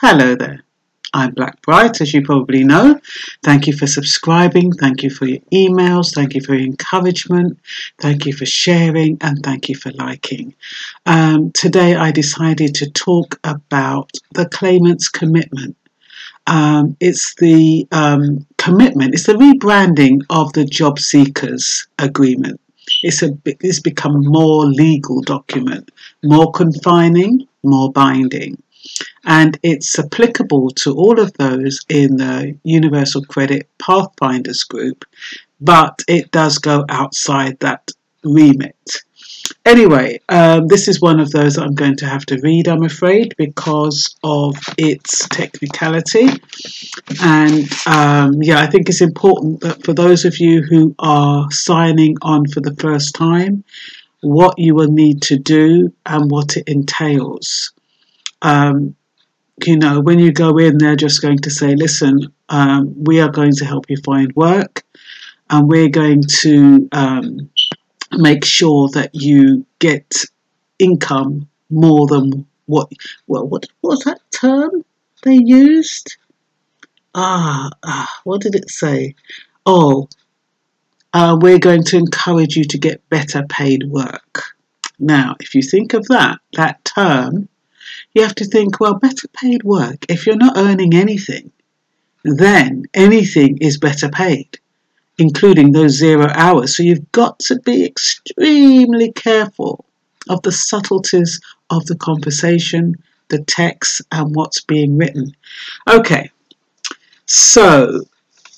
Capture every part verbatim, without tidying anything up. Hello there, I'm Blackbright, as you probably know. Thank you for subscribing, thank you for your emails, thank you for your encouragement, thank you for sharing, and thank you for liking. Um, today I decided to talk about the Claimant's Commitment. Um, it's the um, commitment, it's the rebranding of the Job Seekers Agreement. It's, a, it's become a more legal document, more confining, more binding. And it's applicable to all of those in the Universal Credit Pathfinders group, but it does go outside that remit. Anyway, um, this is one of those that I'm going to have to read, I'm afraid, because of its technicality. And um, yeah, I think it's important that for those of you who are signing on for the first time, what you will need to do and what it entails. Um, you know, when you go in, they're just going to say, listen, um, we are going to help you find work, and we're going to um, make sure that you get income more than what, well, what, what was that term they used? Ah, ah what did it say? Oh, uh, we're going to encourage you to get better paid work. Now, if you think of that, that term, you have to think, well, better paid work, if you're not earning anything, then anything is better paid, including those zero hours. So you've got to be extremely careful of the subtleties of the conversation, the text, and what's being written. Okay, so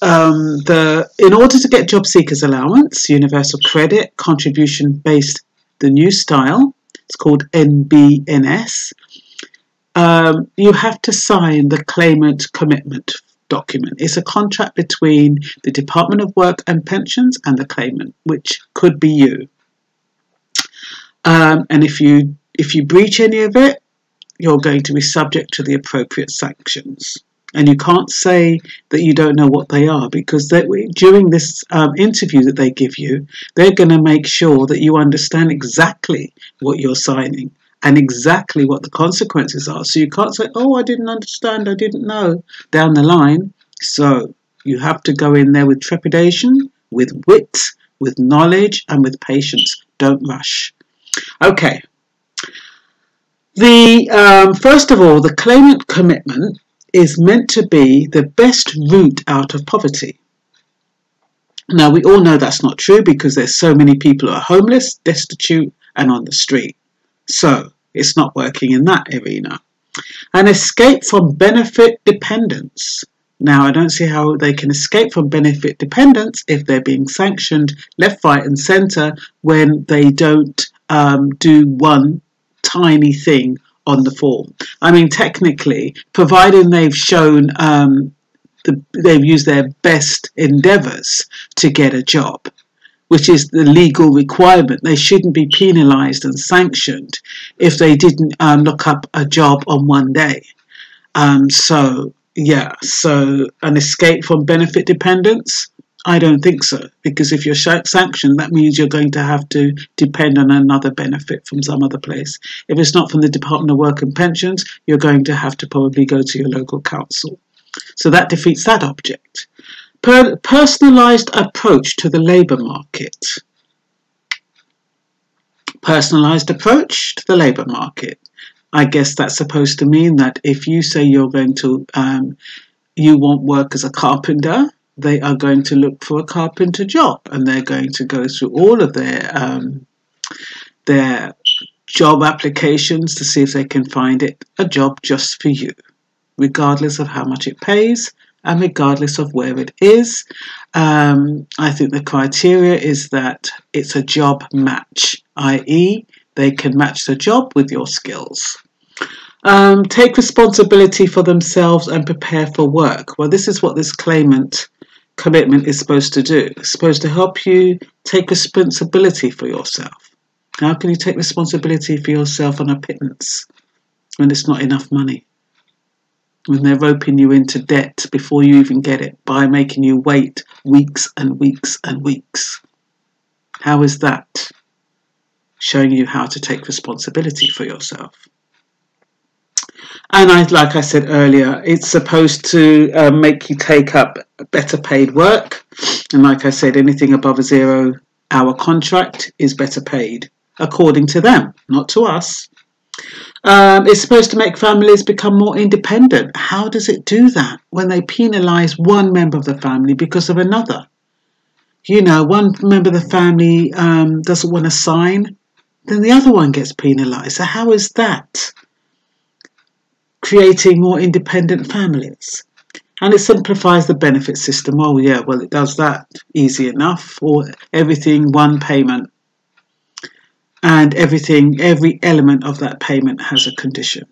um, the in order to get Job Seekers Allowance, Universal Credit, contribution-based, the new style, it's called N B N S, Um, you have to sign the Claimant Commitment document. It's a contract between the Department of Work and Pensions and the claimant, which could be you. Um, and if you if you breach any of it, you're going to be subject to the appropriate sanctions. And you can't say that you don't know what they are, because they, during this um, interview that they give you, they're going to make sure that you understand exactly what you're signing and exactly what the consequences are. So you can't say, oh, I didn't understand, I didn't know, down the line. So you have to go in there with trepidation, with wit, with knowledge, and with patience. Don't rush. Okay. The um, first of all, the Claimant Commitment is meant to be the best route out of poverty. Now, we all know that's not true, because there's so many people who are homeless, destitute, and on the street. So it's not working in that arena. An escape from benefit dependence. Now, I don't see how they can escape from benefit dependence if they're being sanctioned left, right and centre when they don't um, do one tiny thing on the form. I mean, technically, providing they've shown um, the, they've used their best endeavours to get a job, which is the legal requirement. They shouldn't be penalised and sanctioned if they didn't um, look up a job on one day. Um, so, yeah, so an escape from benefit dependence? I don't think so, because if you're sanctioned, that means you're going to have to depend on another benefit from some other place. If it's not from the Department of Work and Pensions, you're going to have to probably go to your local council. So that defeats that object. Per personalised approach to the labour market. Personalised approach to the labour market. I guess that's supposed to mean that if you say you're going to, um, you want work as a carpenter, they are going to look for a carpenter job, and they're going to go through all of their um, their job applications to see if they can find it a job just for you, regardless of how much it pays. And regardless of where it is, um, I think the criteria is that it's a job match, that is they can match the job with your skills. Um, take responsibility for themselves and prepare for work. Well, this is what this Claimant Commitment is supposed to do. It's supposed to help you take responsibility for yourself. How can you take responsibility for yourself on a pittance when it's not enough money? When they're roping you into debt before you even get it, by making you wait weeks and weeks and weeks. How is that showing you how to take responsibility for yourself? And I, like I said earlier, it's supposed to uh, make you take up better paid work. And like I said, anything above a zero hour contract is better paid, according to them, not to us. Um, it's supposed to make families become more independent. How does it do that when they penalise one member of the family because of another? You know, one member of the family um, doesn't want to sign, then the other one gets penalised. So how is that creating more independent families? And it simplifies the benefit system. Oh yeah, well, it does that easy enough, or everything one payment. And everything, every element of that payment has a condition.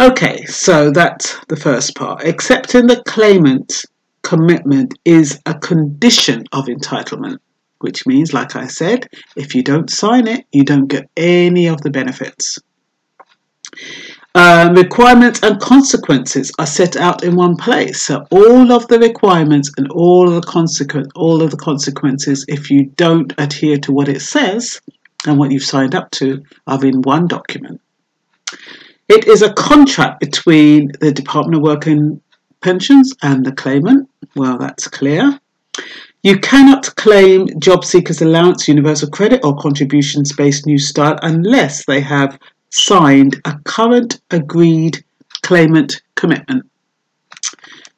Okay, so that's the first part. Accepting the claimant commitment is a condition of entitlement, which means, like I said, if you don't sign it, you don't get any of the benefits. Um, requirements and consequences are set out in one place. So all of the requirements and all of the consequence, all of the consequences, if you don't adhere to what it says and what you've signed up to, are in one document. It is a contract between the Department of Work and Pensions and the claimant. Well, that's clear. You cannot claim job seekers allowance, universal credit or contributions-based new style unless they have signed a current agreed claimant commitment.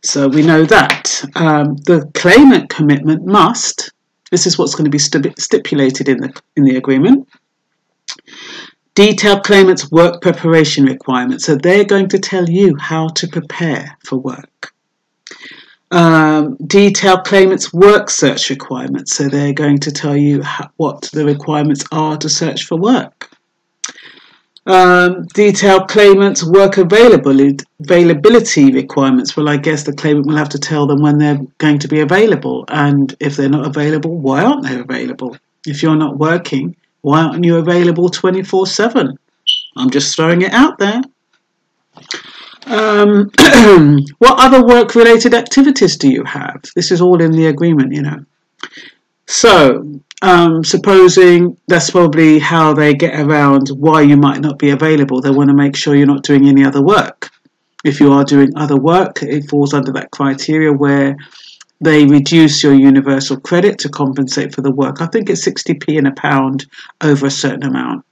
So we know that. Um, the claimant commitment must, this is what's going to be stipulated in the, in the agreement, detail claimant's work preparation requirements. So they're going to tell you how to prepare for work. Um, detail claimant's work search requirements. So they're going to tell you how, what the requirements are to search for work. Um, detail claimant's work availability, availability requirements. Well, I guess the claimant will have to tell them when they're going to be available, and if they're not available, why aren't they available? If you're not working, why aren't you available twenty-four seven? I'm just throwing it out there. Um, what other work-related activities do you have? This is all in the agreement, you know. So, um, supposing that's probably how they get around why you might not be available. They want to make sure you're not doing any other work. If you are doing other work, it falls under that criteria where they reduce your universal credit to compensate for the work. I think it's sixty p in a pound over a certain amount.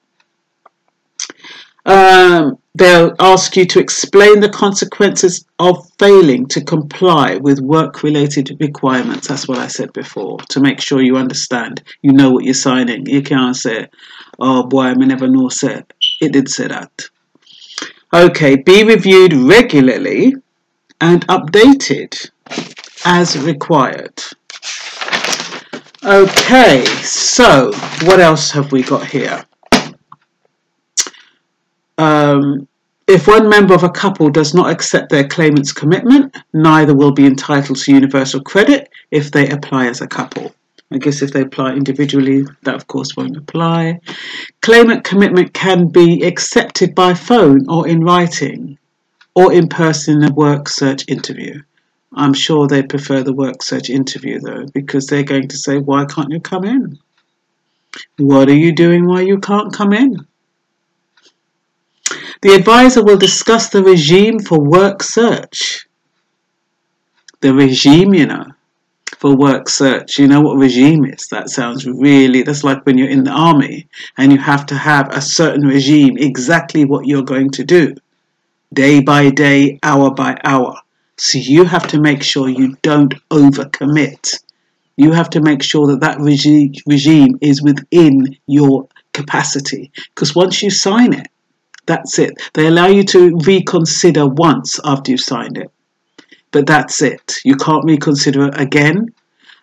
Um, they'll ask you to explain the consequences of failing to comply with work-related requirements. That's what I said before, to make sure you understand, you know what you're signing. You can't say, oh boy, me never know say it. It did say that. Okay, be reviewed regularly and updated as required. Okay, so what else have we got here? Um, if one member of a couple does not accept their claimant's commitment, neither will be entitled to universal credit if they apply as a couple. I guess if they apply individually, that of course won't apply. Claimant commitment can be accepted by phone or in writing or in person in a work search interview. I'm sure they prefer the work search interview though, because they're going to say, why can't you come in? What are you doing while you can't come in? The advisor will discuss the regime for work search. The regime, you know, for work search. You know what regime is? That sounds really, that's like when you're in the army and you have to have a certain regime, exactly what you're going to do, day by day, hour by hour. So you have to make sure you don't overcommit. You have to make sure that that regi- regime is within your capacity, because once you sign it, that's it. They allow you to reconsider once after you've signed it. But that's it. You can't reconsider it again.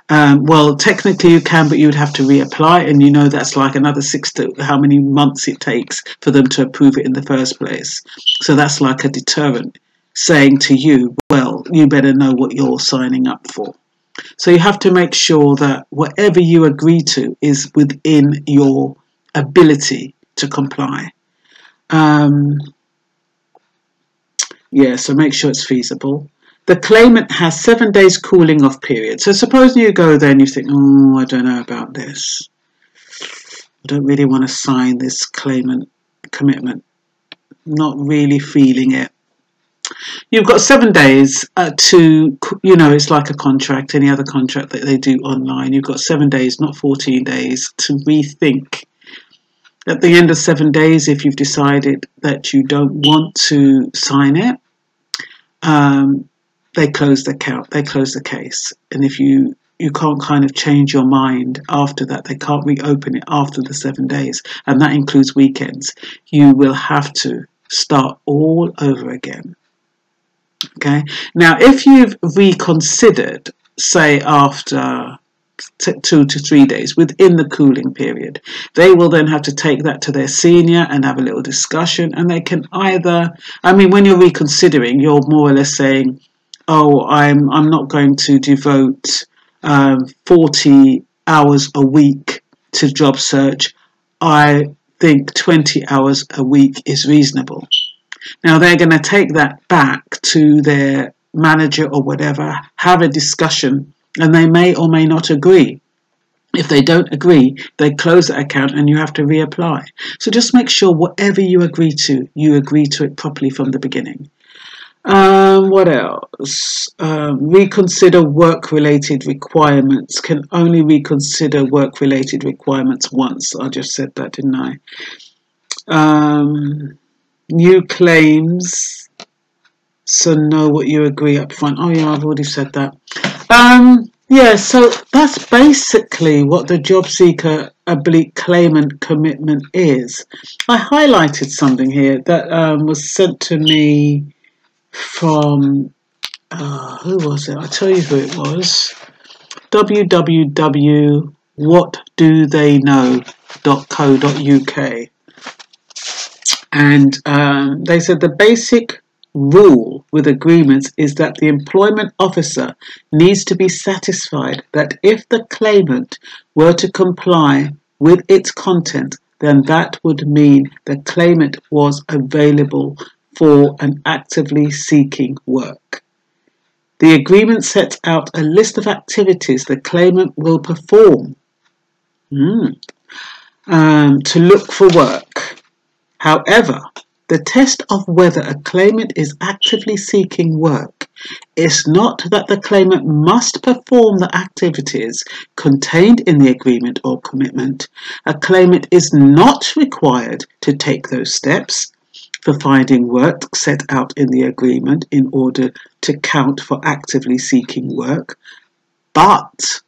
Um, well, technically you can, but you would have to reapply. And you know that's like another six to how many months it takes for them to approve it in the first place. So that's like a deterrent saying to you, well, you better know what you're signing up for. So you have to make sure that whatever you agree to is within your ability to comply. Um, yeah, so make sure it's feasible. The claimant has seven days cooling off period. So suppose you go there and you think, oh, I don't know about this. I don't really want to sign this claimant commitment. not really feeling it. You've got seven days uh, to, you know, it's like a contract, any other contract that they do online. You've got seven days, not fourteen days, to rethink. At the end of seven days, if you've decided that you don't want to sign it, um, they close the count, they close the case. And if you, you can't kind of change your mind after that, they can't reopen it after the seven days. And that includes weekends. You will have to start all over again. Okay. Now, if you've reconsidered, say, after two to three days within the cooling period, they will then have to take that to their senior and have a little discussion, and they can either, I mean, when you're reconsidering, you're more or less saying, oh, I'm, I'm not going to devote um, forty hours a week to job search. I think twenty hours a week is reasonable. Now, they're going to take that back to their manager or whatever, have a discussion, and they may or may not agree. If they don't agree, they close that account and you have to reapply. So just make sure whatever you agree to, you agree to it properly from the beginning. Um, what else? Um, reconsider work-related requirements. Can only reconsider work-related requirements once. I just said that, didn't I? Um... New claims, so know what you agree up front. Oh yeah, I've already said that. Um, yeah, so that's basically what the Job Seeker oblique Claimant Commitment is. I highlighted something here that um, was sent to me from, uh, who was it? I'll tell you who it was. w w w dot what do they know dot co dot u k. And um, they said the basic rule with agreements is that the employment officer needs to be satisfied that if the claimant were to comply with its content, then that would mean the claimant was available for and actively seeking work. The agreement sets out a list of activities the claimant will perform mm, um, to look for work. However, the test of whether a claimant is actively seeking work is not that the claimant must perform the activities contained in the agreement or commitment. A claimant is not required to take those steps for finding work set out in the agreement in order to count for actively seeking work. But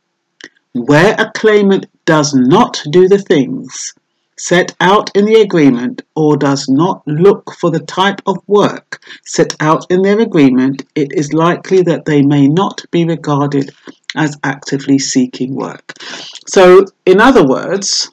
where a claimant does not do the things set out in the agreement or does not look for the type of work set out in their agreement, it is likely that they may not be regarded as actively seeking work. So, in other words,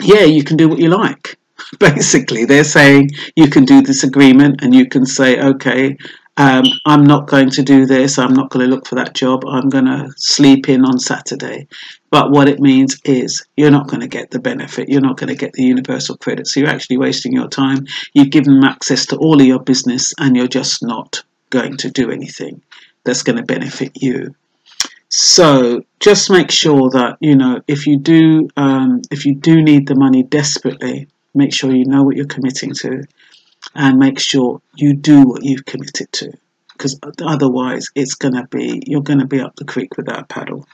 yeah, you can do what you like. Basically, they're saying you can do this agreement and you can say, okay, um, I'm not going to do this, I'm not going to look for that job, I'm going to sleep in on Saturday. But what it means is you're not going to get the benefit. You're not going to get the universal credit. So you're actually wasting your time. You've given them access to all of your business and you're just not going to do anything that's going to benefit you. So just make sure that, you know, if you do, um, if you do need the money desperately, make sure you know what you're committing to and make sure you do what you've committed to, because otherwise it's going to be, you're going to be up the creek without a paddle.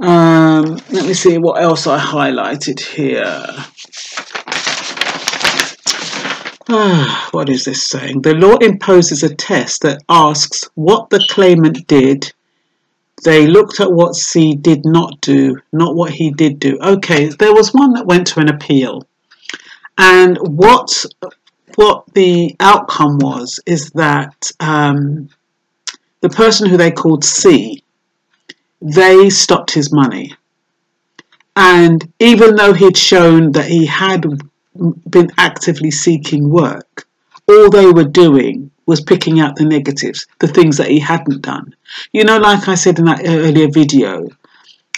Um, let me see what else I highlighted here. Ah, what is this saying? The law imposes a test that asks what the claimant did. They looked at what C did not do, not what he did do. Okay, there was one that went to an appeal. And what, what the outcome was is that um, the person who they called C, they stopped his money, and even though he'd shown that he had been actively seeking work, all they were doing was picking out the negatives, the things that he hadn't done. You know, like I said in that earlier video,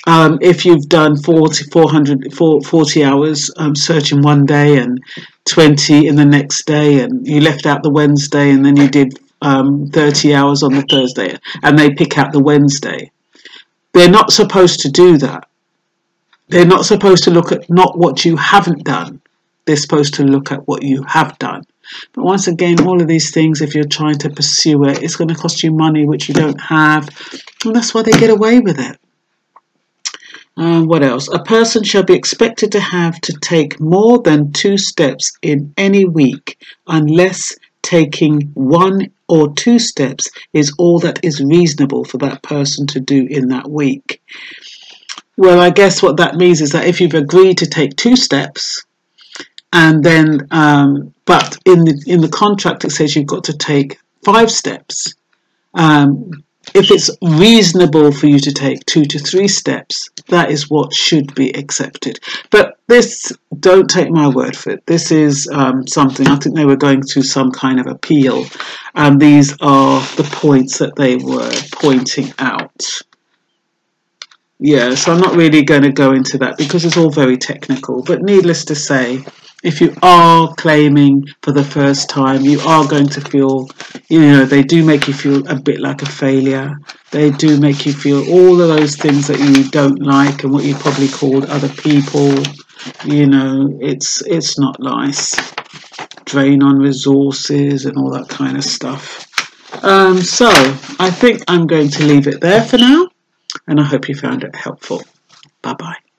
um, if you've done forty, four hundred, forty hours um, searching one day and twenty in the next day, and you left out the Wednesday, and then you did um, thirty hours on the Thursday, and they pick out the Wednesday. They're not supposed to do that. They're not supposed to look at not what you haven't done. They're supposed to look at what you have done. But once again, all of these things, if you're trying to pursue it, it's going to cost you money which you don't have, and that's why they get away with it. Um, what else? A person shall be expected to have to take more than two steps in any week unless taking one or two steps is all that is reasonable for that person to do in that week. Well, I guess what that means is that if you've agreed to take two steps, and then, um, but in the in the contract it says you've got to take five steps. Um, if it's reasonable for you to take two to three steps, that is what should be accepted. But this, don't take my word for it. This is um, something, I think they were going through some kind of appeal, and these are the points that they were pointing out. Yeah, so I'm not really going to go into that because it's all very technical. But needless to say, if you are claiming for the first time, you are going to feel, you know, they do make you feel a bit like a failure. They do make you feel all of those things that you don't like and what you probably called other people. You know, it's, it's not nice. Drain on resources and all that kind of stuff. Um, so I think I'm going to leave it there for now. And I hope you found it helpful. Bye-bye.